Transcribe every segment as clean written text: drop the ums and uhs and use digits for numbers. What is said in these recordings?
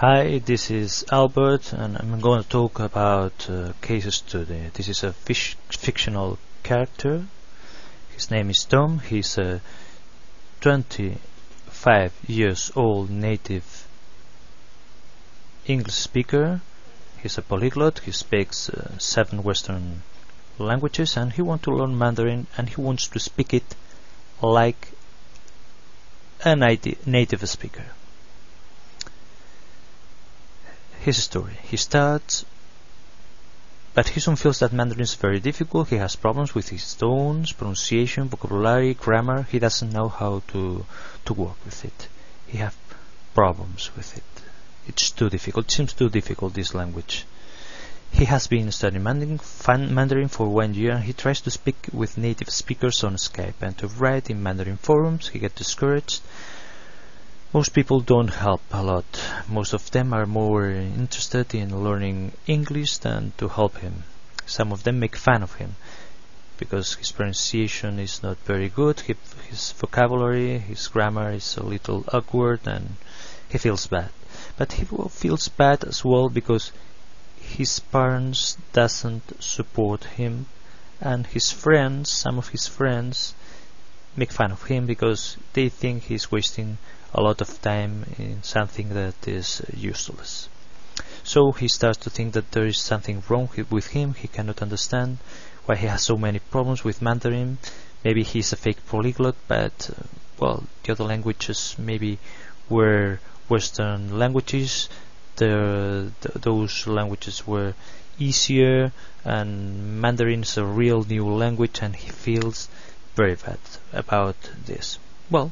Hi, this is Albert, and I'm going to talk about case study. This is a fictional character. His name is Tom. He's a 25 years old native English speaker. He's a polyglot. He speaks 7 Western languages, and he wants to learn Mandarin, and he wants to speak it like a native speaker. His story. He starts, but he soon feels that Mandarin is very difficult. He has problems with his tones, pronunciation, vocabulary, grammar. He doesn't know how to work with it. He has problems with it. It's too difficult. It seems too difficult, this language. He has been studying Mandarin for 1 year, and he tries to speak with native speakers on Skype and to write in Mandarin forums. He gets discouraged. Most people don't help a lot. Most of them are more interested in learning English than to help him. Some of them make fun of him because his pronunciation is not very good, his vocabulary, his grammar is a little awkward, and he feels bad. But he feels bad as well because his parents doesn't support him, and his friends, some of his friends, make fun of him because they think he's wasting a lot of time in something that is useless. So he starts to think that there is something wrong with him. He cannot understand why he has so many problems with Mandarin. Maybe he's a fake polyglot, but well, the other languages maybe were Western languages. Those languages were easier, and Mandarin is a real new language, and he feels very bad about this. Well,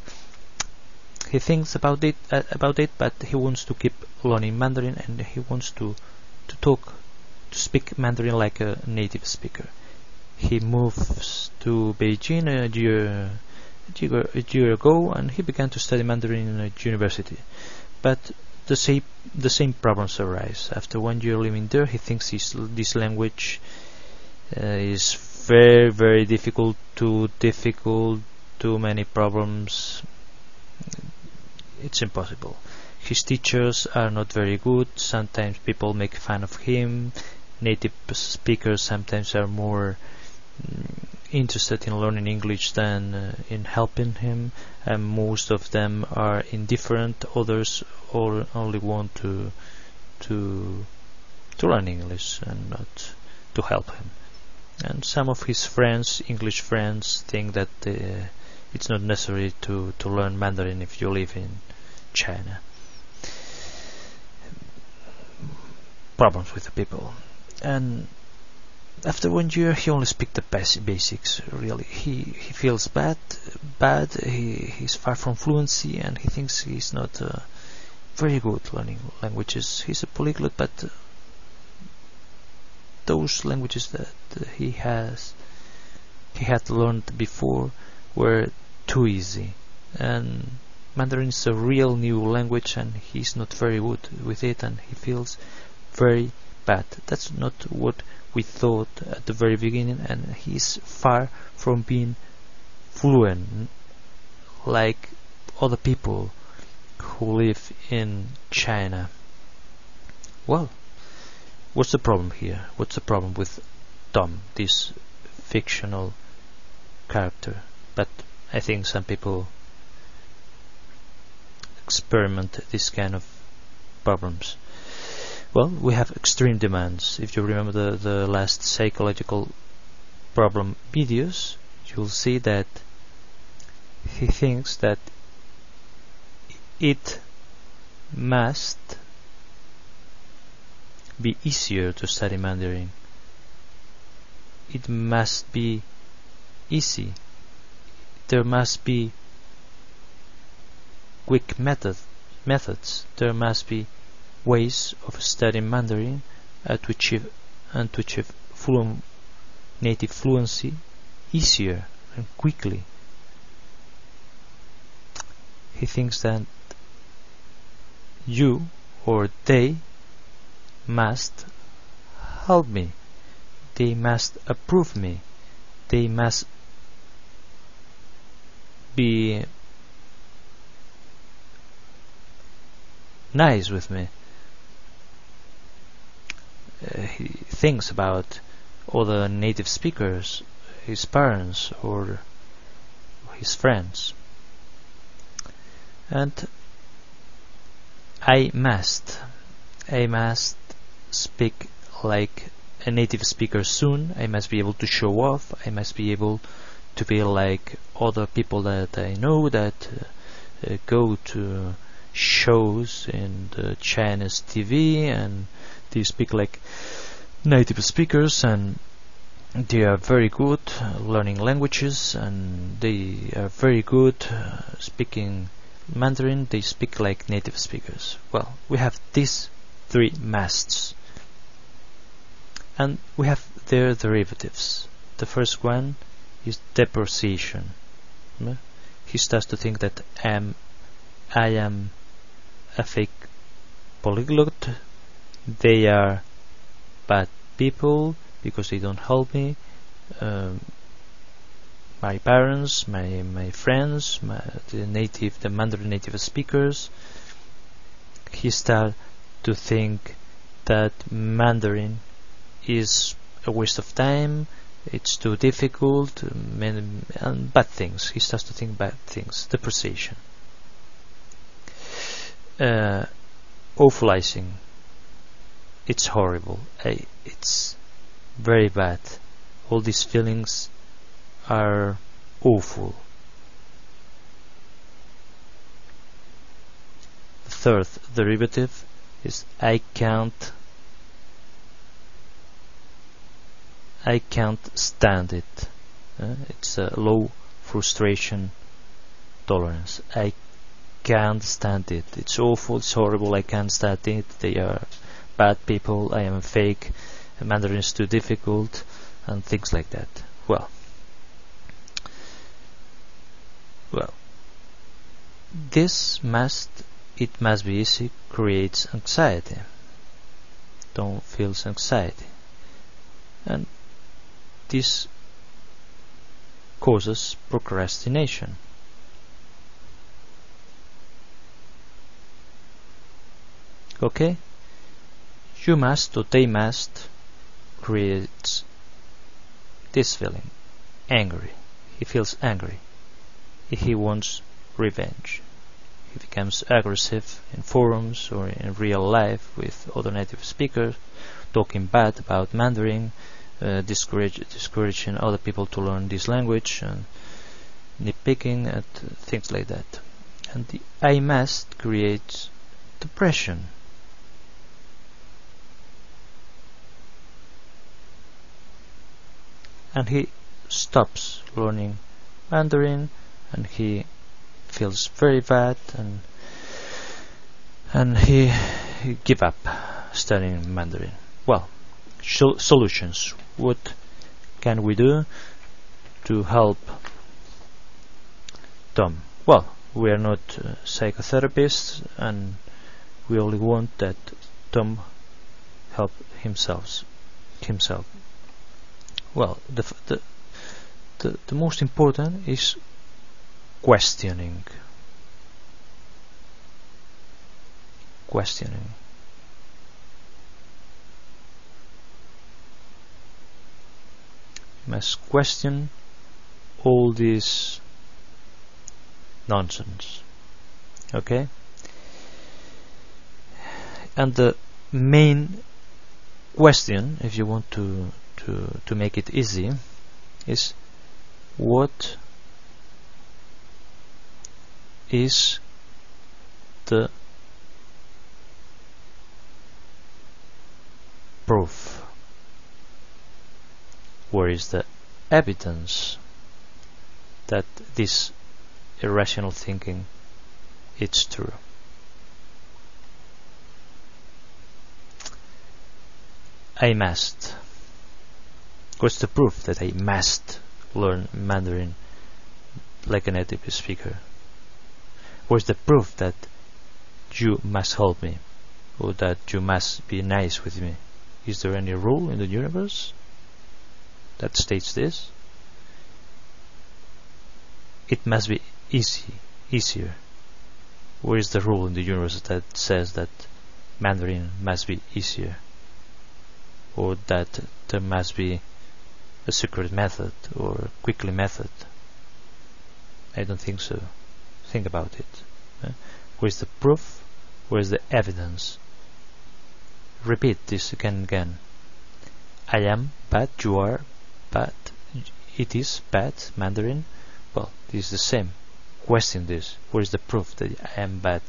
he thinks about it, but he wants to keep learning Mandarin, and he wants to speak Mandarin like a native speaker. He moves to Beijing a year ago, and he began to study Mandarin in a university. But the same problems arise. After 1 year living there, he thinks this language is very, very difficult, too difficult, too many problems. It's impossible. His teachers are not very good. Sometimes people make fun of him. Native speakers sometimes are more interested in learning English than in helping him, and most of them are indifferent. Others only want to learn English and not to help him. And some of his friends, English friends, think that it's not necessary to learn Mandarin if you live in China. Problems with the people. And after 1 year, he only speaks the basics, really. He feels bad. He's far from fluency, and he thinks he's not very good learning languages. He's a polyglot, but those languages that he had learned before were too easy, and Mandarin is a real new language, and he's not very good with it, and he feels very bad. That's not what we thought at the very beginning, and he's far from being fluent like other people who live in China. Well, what's the problem here? What's the problem with Tom, this fictional character? But I think some people experiment this kind of problems. Well, we have extreme demands. If you remember the last psychological problem videos, you'll see that he thinks that it must be easier to study Mandarin. It must be easy. There must be quick methods. There must be ways of studying Mandarin and to achieve native fluency easier and quickly. He thinks that you or they must help me. They must approve me. They must be nice with me. things about other native speakers, his parents or his friends. And I must speak like a native speaker soon. I must be able to show off. I must be able to be like other people that I know that go to shows in the Chinese TV, and they speak like native speakers, and they are very good learning languages, and they are very good speaking Mandarin. They speak like native speakers. Well, we have these three musts, and we have their derivatives. The first one is depreciation. He starts to think that I am a fake polyglot, they are bad people because they don't help me, my parents, my friends, the Mandarin native speakers. He starts to think that Mandarin is a waste of time, it's too difficult, and bad things. He starts to think bad things. Depreciation. Awfulizing. It's horrible. It's very bad. All these feelings are awful. The third derivative is I can't stand it. It's a low frustration tolerance. I can't stand it. It's awful, it's horrible, I can't stand it. They are bad people, I am fake, Mandarin is too difficult, and things like that. Well, this it must be easy creates anxiety. Don't feel anxiety. And this causes procrastination. Okay? You must, or they must, create this feeling. Angry. He feels angry. He wants revenge. He becomes aggressive in forums or in real life with other native speakers, talking bad about Mandarin, discouraging other people to learn this language, and nitpicking and things like that. And the I must creates depression. And he stops learning Mandarin, and he feels very bad, and he give up studying Mandarin. Well, solutions. What can we do to help Tom? Well, we are not psychotherapists, and we only want that Tom help himself. Well, the most important is questioning. You must question all this nonsense. Okay? And the main question, if you want to make it easy, is what is the proof? Where is the evidence that this irrational thinking is true? I must. What's the proof that I must learn Mandarin like a native speaker? Where's the proof that you must help me, or that you must be nice with me? Is there any rule in the universe that states this? It must be easier. Where is the rule in the universe that says that Mandarin must be easier? or that there must be a secret method or quickly method. I don't think so. Think about it. Where's the proof? Where's the evidence? Repeat this again and again. I am, but you are, but it is, but Mandarin. Well, it is the same. Question this. Where's the proof that I am bad,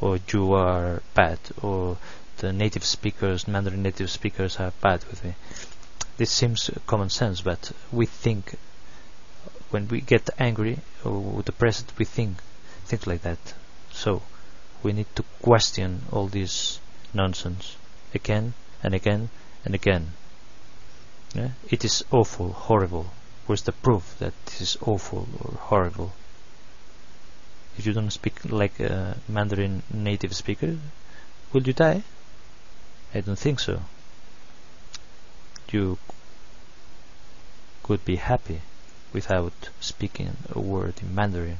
or you are bad, or the native speakers, Mandarin native speakers are bad with me? This seems common sense, but we think when we get angry or depressed, we think things like that. So we need to question all this nonsense again and again and again. Yeah? It is awful, horrible. Where's the proof that this is awful or horrible? If you don't speak like a Mandarin native speaker, will you die? I don't think so. You could be happy without speaking a word in Mandarin.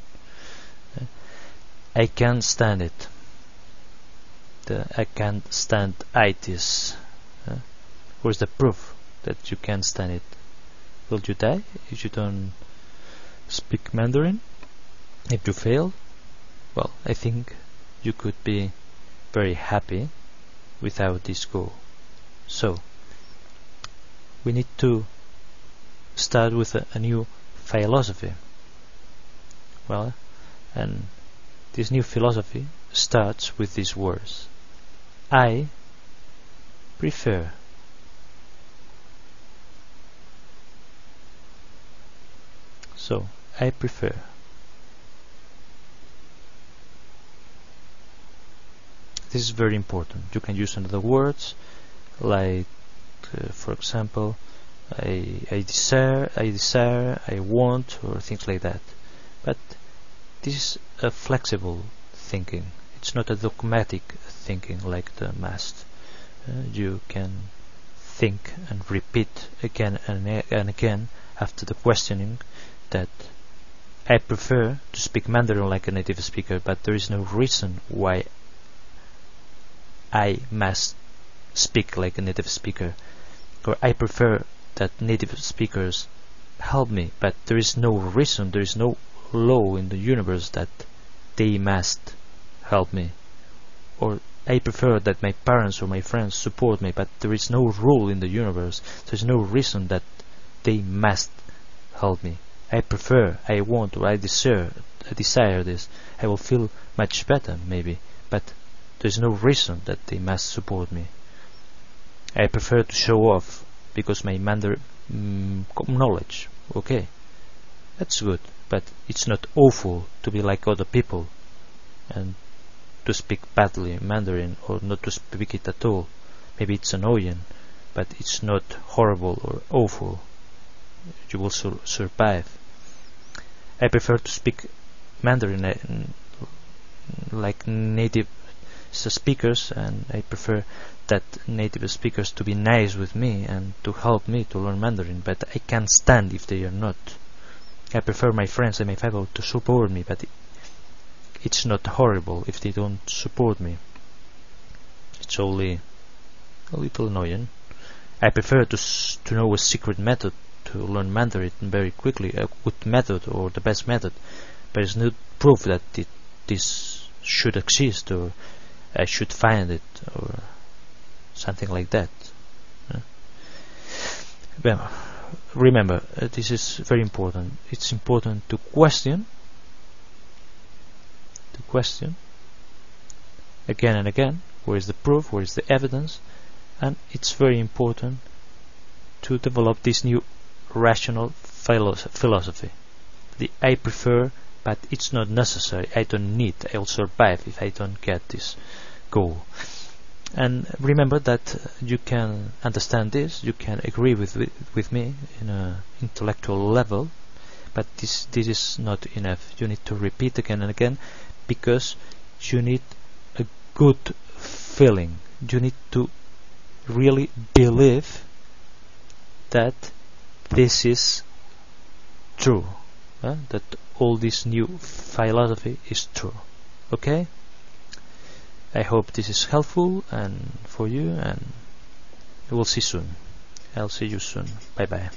I can't stand it. I can't stand itis. Where's the proof that you can't stand it? Will you die if you don't speak Mandarin? If you fail? Well, I think you could be very happy without this goal. So we need to start with a new philosophy. Well, and this new philosophy starts with these words. I prefer. So, I prefer. This is very important. You can use another words like, for example, I desire, I want, or things like that. But this is a flexible thinking. It's not a dogmatic thinking like the must. You can think and repeat again and again after the questioning that I prefer to speak Mandarin like a native speaker, but there is no reason why I must speak like a native speaker, or I prefer that native speakers help me, but there is no reason, there is no law in the universe that they must help me, or I prefer that my parents or my friends support me, but there is no rule in the universe, there is no reason that they must help me. I prefer, I want, or I desire this. I will feel much better maybe, but there is no reason that they must support me. I prefer to show off because my Mandarin knowledge, okay, that's good, but it's not awful to be like other people and to speak badly Mandarin or not to speak it at all. Maybe it's annoying, but it's not horrible or awful. You will survive. I prefer to speak Mandarin like native speakers, and I prefer that native speakers to be nice with me and to help me to learn Mandarin, but I can't stand if they are not. I prefer my friends and my family to support me, but it's not horrible if they don't support me. It's only a little annoying. I prefer to know a secret method to learn Mandarin very quickly, a good method or the best method, but there's no proof that this should exist or I should find it or something like that. Remember, this is very important. It's important to question, again and again. Where is the proof? Where is the evidence? And it's very important to develop this new rational philosophy. The I prefer, but it's not necessary. I don't need. I'll survive if I don't get this goal. And remember that you can understand this, you can agree with me in an intellectual level, but this is not enough. You need to repeat again and again because you need a good feeling. You need to really believe that this is true, that all this new philosophy is true. Okay? I hope this is helpful and for you, and We'll see soon. I'll see you soon. Bye bye.